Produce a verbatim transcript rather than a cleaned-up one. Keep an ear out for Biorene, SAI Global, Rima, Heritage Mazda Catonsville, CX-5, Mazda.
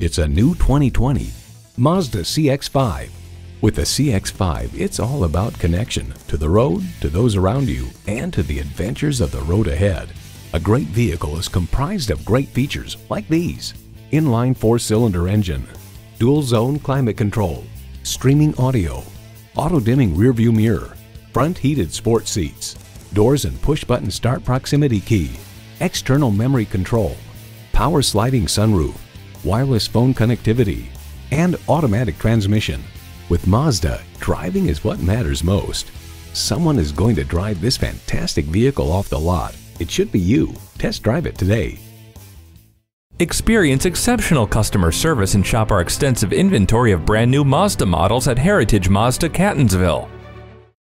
It's a new twenty twenty Mazda C X five. With the C X five, it's all about connection to the road, to those around you, and to the adventures of the road ahead. A great vehicle is comprised of great features like these: inline four-cylinder engine, dual-zone climate control, streaming audio, auto-dimming rearview mirror, front heated sport seats, doors and push-button start proximity key, external memory control, power sliding sunroof, wireless phone connectivity, and automatic transmission. With Mazda, driving is what matters most. Someone is going to drive this fantastic vehicle off the lot. It should be you. Test drive it today. Experience exceptional customer service and shop our extensive inventory of brand new Mazda models at Heritage Mazda Catonsville.